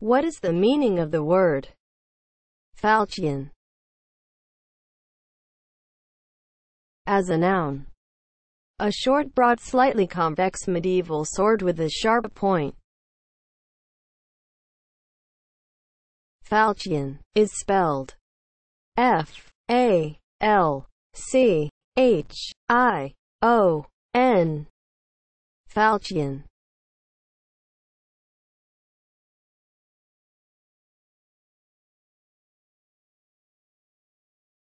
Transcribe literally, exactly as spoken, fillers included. What is the meaning of the word falchion as a noun? A short, broad, slightly convex medieval sword with a sharp point. Falchion is spelled F A L C H I O N. Falchion